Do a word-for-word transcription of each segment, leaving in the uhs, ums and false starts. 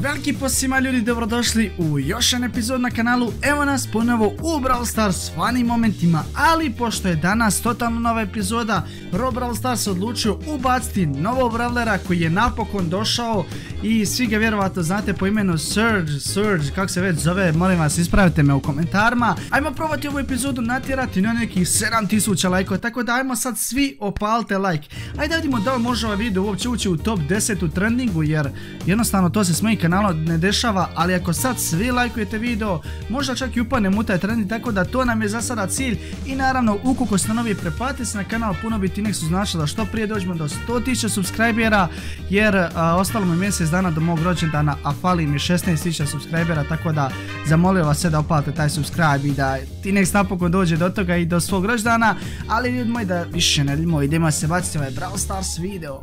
Veliki posima ljudi, dobrodošli u još jedan epizod na kanalu. Evo nas ponovo u Brawl Stars s funny momentima, ali pošto je danas totalno nova epizoda, Brawl Stars odlučio ubaciti novog brawlera koji je napokon došao i svi ga vjerovatno znate po imenu Surge, Surge, kako se već zove, molim vas ispravite me u komentarima. Ajmo probati ovu epizodu natjerati na nekih sedam tisuća lajkova, tako da ajmo sad svi opalite like. Ajde vidimo da li može ovaj video uopće ući u top deset u trendingu, jer jednostavno to se s mojim kanalom ne dešava, ali ako sad svi lajkujete video, možda čak i upadnem u taj trending, tako da to nam je za sada cilj. I naravno, ukoliko ste novi, preplatite se na kanal, puno bi Tin Exu značilo da što prije dođemo do sto tisuća subscribera, jer a, ostalo mi mjesec dana do mog rođendana, a fali mi šesnaest tisuća subscribera, tako da zamolio vas sve da opalite taj subscribe i da Tin Ex napokon dođe do toga i do svog rođendana. Ali ljudi moji, da više ne idemo, idemo se baciti ovaj Brawl Stars video.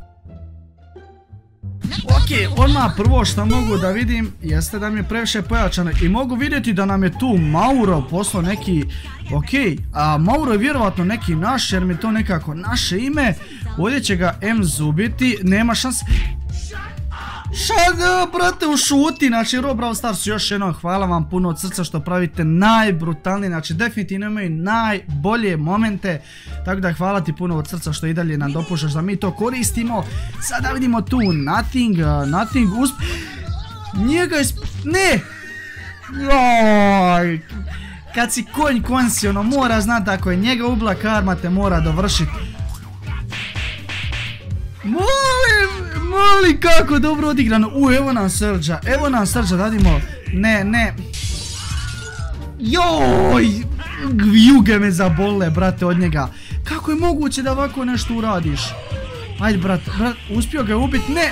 Ok, odmah prvo što mogu da vidim jeste da mi je previše pojačano i mogu vidjeti da nam je tu Mauro poslao neki, ok, a Mauro je vjerovatno neki naš jer mi je to nekako naše ime. Ovdje će ga M zubiti, nema šanse. Šaga, brate, ušuti, znači Brawl Stars još jednom hvala vam puno od srca što pravite najbrutalnije, znači definitivno imaju najbolje momente, tako da hvala ti puno od srca što i dalje nam dopuštaš da mi to koristimo. Sada vidimo tu nothing, nothing, usp... njega isp... ne! Joj! Kad si konj konj si, ono mora znati ako je njega ubla karma te mora dovršiti. Molim, molim, kako dobro odigrano. U, evo nam Surge'a, evo nam Surge'a, radimo. Ne, ne. Joj, juge me zabole, brate, od njega. Kako je moguće da ovako nešto uradiš? Ajde, brat, brat, uspio ga je ubit, ne.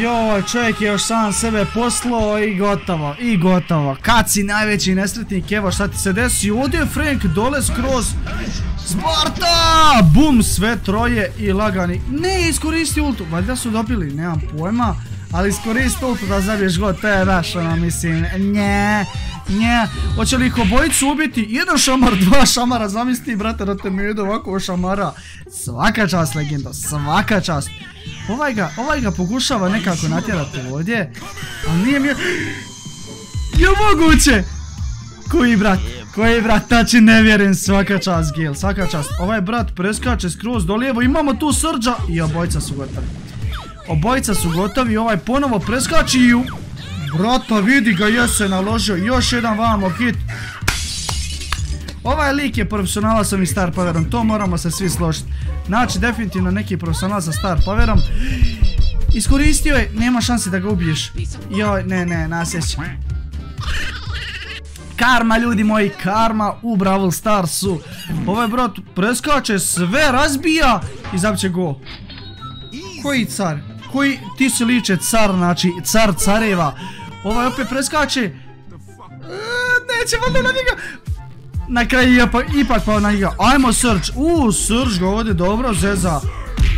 Joj, čovjek je još sam sebe poslao i gotovo, i gotovo. Kad si najveći nesretnik, evo šta ti se desi. Ovdje je Frank, dole skroz. Sparta! Bum, sve troje i lagani. Ne, iskoristi ultu. Valjda su dobili, nemam pojma. Ali iskoristi ultu da zabiješ god, to je baš ono, mislim, nje, nje. Hoće li ih obojicu ubiti? Jedan šamar, dva šamara, zamisli brate da te mi jedu ovako šamara. Svaka čast, legenda, svaka čast. Ovaj ga, ovaj ga pokušava nekako natjerati ovdje, ali nije mi je... Je moguće! Koji brat? Koji brat? Tači ne vjerujem, svaka čast Gil, svaka čast. Ovaj brat preskače skroz do lijevo, imamo tu Surge'a i obojica su gotovi. Obojica su gotovi, ovaj ponovo preskači i... Brata vidi ga, je se naložio, još jedan vamo hit. Ovaj lik je profesionala sa mi star powerom, to moramo se svi složiti. Znači definitivno neki profesional sa star powerom. Iskoristio je, nema šanse da ga ubiješ. Joj, ne, ne, nasjeć. Karma ljudi moji, karma u Brawl Starsu. Ovaj brat preskače, sve razbija i zabit će go. Koji car? Koji, ti si liče car, znači car careva. Ovaj opet preskače. E, neće valjda na njega. Na kraju je ipak pao na njega. Ajmo Surge, uuu Surge ga ovdje dobro zeza.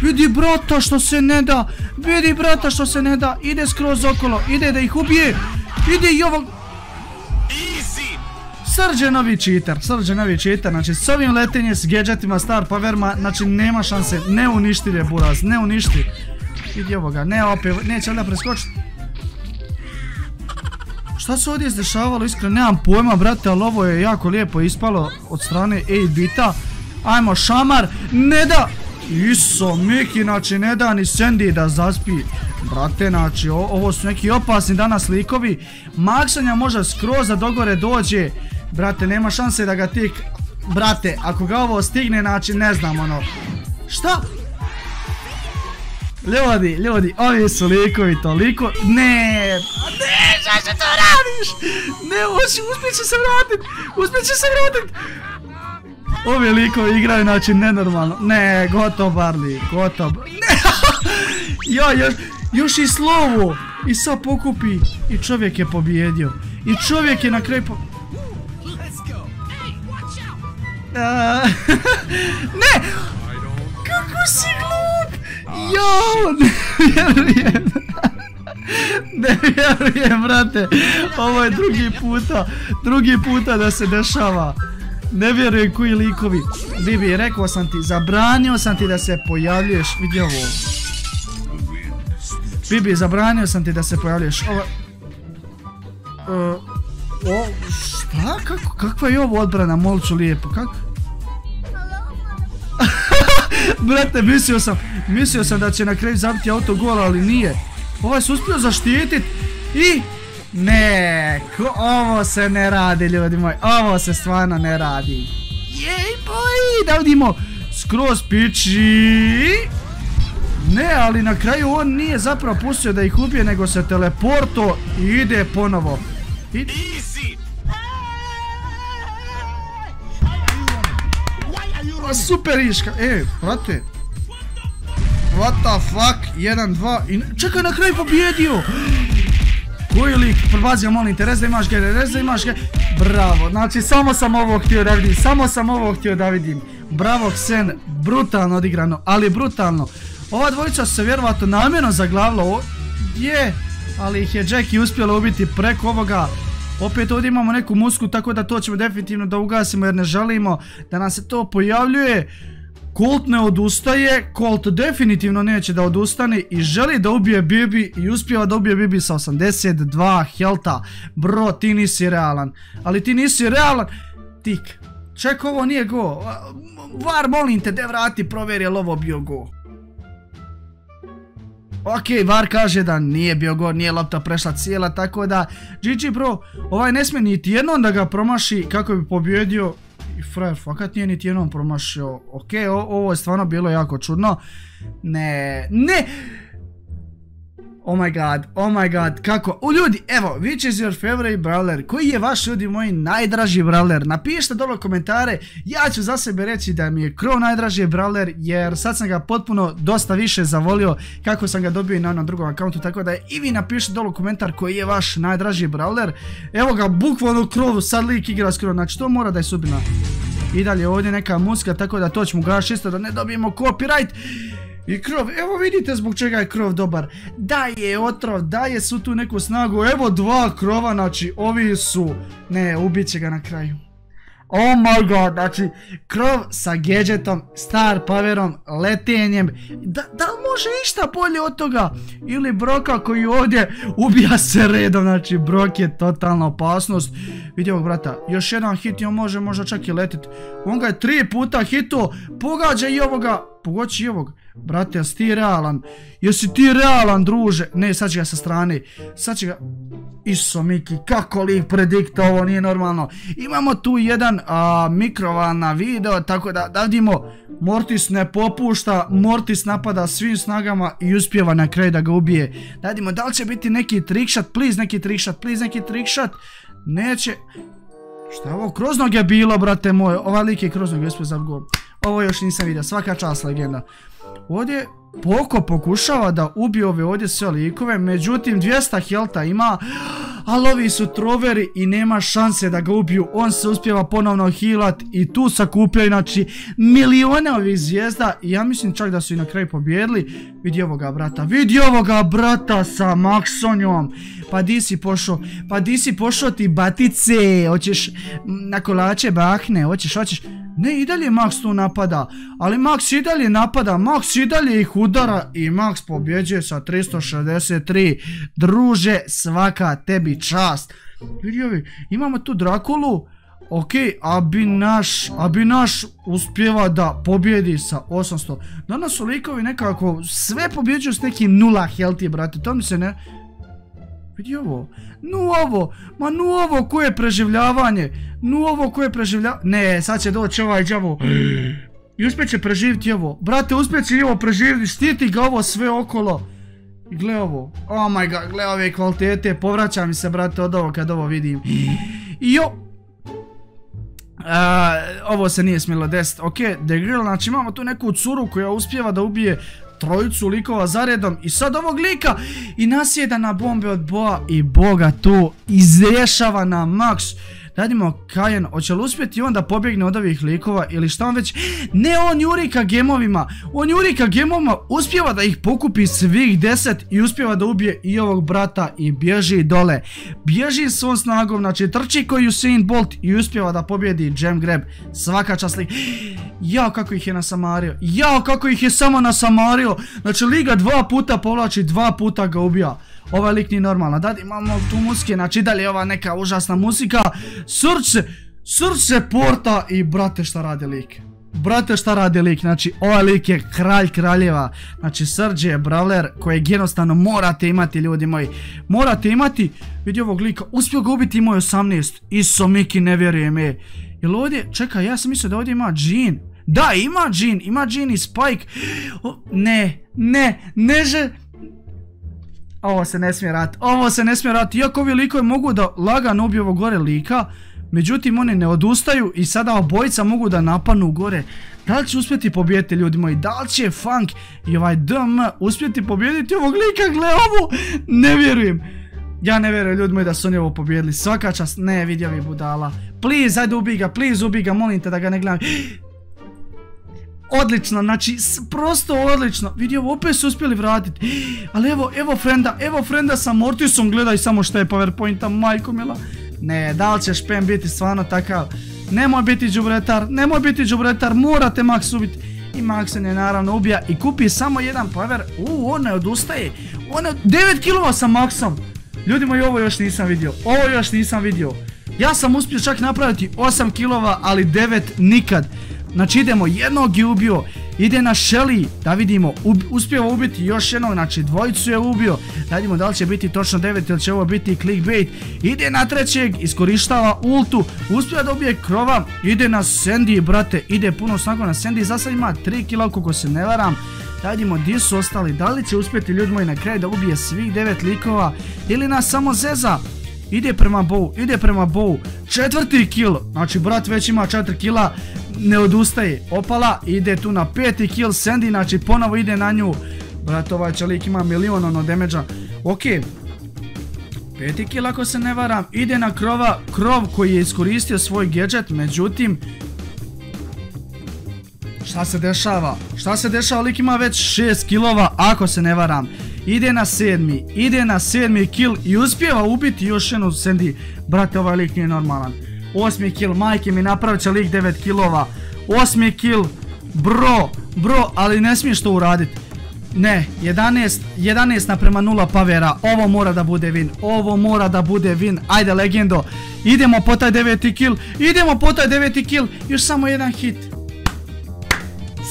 Vidi brata što se ne da, vidi brata što se ne da. Ide skroz okolo, ide da ih ubije. Ide i ovog. Surge je novi cheater, Surge je novi cheater, znači s ovim letenjem, s gadgetima, star powerma, znači nema šanse, ne uništi je buraz, ne uništi. Vidi ovoga, ne opet, neće onda preskočiti. Šta se ovdje izdešavalo, iskreno nemam pojma brate, ali ovo je jako lijepo ispalo od strane osam bita. Ajmo šamar, ne da! Iso, Miki, znači ne da ni Sandy da zaspi. Brate, znači o, ovo su neki opasni danas likovi. Maxanja može skroz da dogore dođe. Brate, nema šanse da ga tik... Brate, ako ga ovo stigne, znači ne znam ono... Šta? Ljudi, ljudi, ovi su likovi toliko... Ne! Ne, šta se to radiš? Ne, uspjet će se vratit! Uspjet će se vratit! Ovi likovi igraju, znači, nenormalno. Ne, gotovo barli, gotovo... Ne! Ja, još, još i slovo! I sad pokupi, i čovjek je pobjedio. I čovjek je na kraju po... Ne! Kako si glup! Jao, ne vjerujem. Ne vjerujem, brate. Ovo je drugi puta. Drugi puta da se dešava. Ne vjerujem koji likovi. Bibi, rekao sam ti, zabranio sam ti da se pojavljuješ. Vidi ovo. Bibi, zabranio sam ti da se pojavljaš. Ovo... O... Šta? Kakva je ovo odbrana, molču lijepo? Kak? Brate, mislio sam, mislio sam da će na kraju zabiti autogol, ali nije. Ovaj se uspio zaštitit i... Ne, ovo se ne radi, ljudi moji, ovo se stvarno ne radi. Jej, boji, da vidimo, skroz piči. Ne, ali na kraju on nije zapravo pustio da ih ubije, nego se teleporto i ide ponovo. Super iška, ej, prate. What the fuck, jedan, dva, čekaj, na kraju pobjedio. Koji lik, prebazio, molim te, rezda imaš ga, rezda imaš ga, bravo, znači samo sam ovo htio da vidim, samo sam ovo htio da vidim, bravo Xen, brutalno odigrano, ali brutalno, ova dvojica su se vjerovatno namjerno zaglavila ovdje, ali ih je Jackie uspjela ubiti preko ovoga, opet ovdje imamo neku musku, tako da to ćemo definitivno da ugasimo jer ne želimo da nam se to pojavljuje. Kult ne odustaje, Kult definitivno neće da odustane i želi da ubije Bibi i uspjeva da ubije Bibi sa osamdeset dva helta. Bro, ti nisi realan, ali ti nisi realan. Tik, ček, ovo nije go. Var, molim te, de vrati, provjeri je li ovo bio go. Ok, var kaže da nije bio go, nije lopta prešla cijela, tako da G G bro, ovaj ne smije niti jednom da ga promaši kako bi pobjedio. I frajer fakat nije niti jednom promašio. Ok, ovo je stvarno bilo jako čudno. Ne, ne. Oh my god, oh my god, kako. U ljudi, evo, which is your favorite brawler? Koji je vaš, ljudi moji, najdraži brawler? Napišite dole komentare. Ja ću za sebe reći da mi je Krov najdraži brawler, jer sad sam ga potpuno dosta više zavolio kako sam ga dobio i na onom drugom akauntu, tako da i vi napišite dole komentar koji je vaš najdraži brawler. Evo ga, bukvalno Krov, sad lik igra s Krov, znači to mora da je sudbina. I dalje ovdje neka muska, tako da to ćemo gaš isto da ne dobijemo copyright. I Krov, evo vidite zbog čega je Krov dobar, daje otrov, daje su tu neku snagu, evo dva Krova, znači ovi su, ne, ubit će ga na kraju. Oh my god, znači Krov sa gadgetom, star powerom, letenjem, da, da li može išta bolje od toga? Ili Broka koji ovdje ubija se redom, znači Brok je totalna opasnost. Vidimo brata, još jedan hit i on može možda čak i letit, on ga je tri puta hito, pogađa i ovoga, pogoći i ovoga. Brate, jesi ti realan? Jesi ti realan, druže? Ne, sad će ga sa strane. Sad će ga... Iso, Miki, kako li predikta, ovo nije normalno. Imamo tu jedan mikrovan na video, tako da, da vidimo, Mortis ne popušta, Mortis napada svim snagama i uspjeva na kraju da ga ubije. Da vidimo, da li će biti neki trickshot, please, neki trickshot, please, neki trickshot. Neće... Šta je ovo? Kroznog je bilo, brate moj. Ovaj lik je Kroznog, uspio za gol. Ovo još nisam vidio, svaka čast, legenda. Ovdje Poco pokušava da ubije ove ovdje sve likove, međutim dvjesto helta ima, ali ovi su troveri i nema šanse da ga ubiju, on se uspjeva ponovno healat i tu sakupljaju, znači milijone ovih zvijezda i ja mislim čak da su i na kraju pobjedili. Vidi ovoga brata, vidi ovoga brata sa Maxonjom, pa di si pošao, pa di si pošao ti batice, hoćeš na kolače bahne, hoćeš, hoćeš. Ne, i dalje Max tu napada, ali Max i dalje napada, Max i dalje ih udara i Max pobjeđuje sa tristo šezdeset tri, druže svaka tebi čast. Vidi ovi, imamo tu Draculu, ok, a bi naš uspjeva da pobjedi sa osamsto, danas su likovi nekako sve pobjeđuju s nekim nula healthy, brate, to mi se ne... Vidi ovo, nu ovo, ma nu ovo koje preživljavanje, nu ovo koje preživljavanje, ne, sad će doći ovaj đavo i uspjet će preživiti ovo, brate, uspjet će ovo preživiti, štiti ga ovo sve okolo i gle ovo, oh my god, gle ove kvalitete, povraća mi se brate od ovo kad ovo vidim i jo. Ovo se nije smjelo desiti, ok, The Grill, znači imamo tu neku curu koja uspjeva da ubije trojicu likova zaredom i sad ovog lika i nasjeda na bombe od Boa i Boga tu izrješava na Max. radimo Kajen, hoće li uspjeti on da pobjegne od ovih likova ili šta on već, ne, on juri ka gemovima, on juri ka gemovima, uspjeva da ih pokupi svih deset i uspjeva da ubije i ovog brata i bježi dole, bježi svom snagom, znači trči koji Usain Bolt i uspjeva da pobjedi Jam Grab, svaka čast lik, jao kako ih je nasamario, jao kako ih je samo nasamario, znači liga dva puta povlači, dva puta ga ubija. Ovaj lik nije normalna, dad imamo tu muske, znači dalje ova neka užasna muzika. Surge, Surge se porta i brate šta rade lik. Brate šta rade lik, znači ovaj lik je kralj kraljeva. Znači Surge je brawler kojeg jednostavno morate imati ljudi moji. Morate imati, vidi ovog lika, uspio ga ubiti imao osamnaest. Iso Miki ne vjerujem je. Jel ovdje, čekaj ja sam mislio da ovdje ima Jean. Da ima Jean, ima Jean i Spike. O, ne, ne, ne že... Ovo se ne smije raditi, ovo se ne smije raditi, iako ovi likovi mogu da lagano ubiju ovo gore lika, međutim oni ne odustaju i sada obojica mogu da napanu gore. Da li će uspjeti pobjediti ljudi moji, da li će Funk i ovaj D M uspjeti pobjediti ovog lika, gle ovo, ne vjerujem. Ja ne vjerujem ljudi moji da su oni ovo pobjedili, svaka čast, ne vidi ovi budala, please ajde ubij ga, please ubij ga, molim te da ga ne gledam. Odlično, znači, prosto odlično. Vidi ovo, opet su uspjeli vratiti. Ali evo, evo frenda, evo frenda sa Mortisom. Gledaj samo što je powerpointa, majko mila. Ne, da li će špem biti stvarno takav? Nemoj biti džubretar, nemoj biti džubretar, morate Max ubiti. I Max se ne naravno ubija i kupi samo jedan power. Uuu, on ne odustaje. On je devet kilova sa Maxom. Ljudi moji, ovo još nisam vidio, ovo još nisam vidio. Ja sam uspio čak napraviti osam kilova, ali devet nikad. Znači idemo, jednog je ubio, ide na Shelly, da vidimo, uspijeva ubiti još jednog, znači dvojicu je ubio, da vidimo da li će biti točno devet ili će ovo biti clickbait, ide na trećeg, iskorištava ultu, uspijeva da ubije Krova, ide na Sandy, brate, ide puno snaga na Sandy, za sad ima tri kila koliko se ne varam, da vidimo gdje su ostali, da li će uspjeti ljudi moji na kraju da ubije svih devet likova ili nas samo zeza. Ide prema Boa, ide prema Boa, četvrti kill, znači brat već ima četiri kila, ne odustaje, opala, ide tu na peti kill, Sandy, znači ponovo ide na nju, brat ovaj čelik ima milion ono damage-a, ok, peti kill ako se ne varam, ide na Krova, Krov koji je iskoristio svoj gadget, međutim, šta se dešava, šta se dešava, lik ima već šest killova ako se ne varam. Ide na sedmi, ide na sedmi kill i uspijeva ubiti još jednu Sandy. Brate, ovaj lik nije normalan. Osmi kill, majke mi napravit će lik devet killova. Osmi kill, bro, bro, ali ne smiješ to uradit. Ne, jedanaest naprema nula pavera, ovo mora da bude win, ovo mora da bude win, ajde legendo. Idemo po taj deveti kill, idemo po taj deveti kill, još samo jedan hit.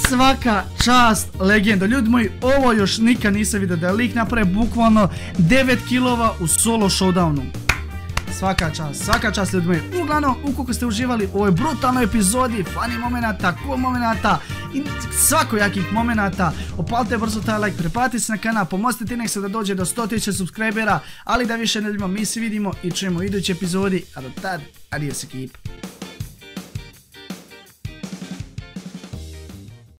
Svaka čast legenda, ljudi moji, ovo još nikad nisam vidio da je lik naprave bukvalno devet kilova u solo showdownu. Svaka čast, svaka čast ljudi moji. Uglavnom, ukoliko ste uživali u ovoj brutalnoj epizodi, funny momenata, cool momenata i svakojakih momenata, opalite brzo taj like, preplatite se na kanal, pomozite Tin Exu da dođe do sto tisuća subscribera, ali da više ne ljubimo, mi se vidimo i čujemo u idućoj epizodi, a do tad, adios ekipa.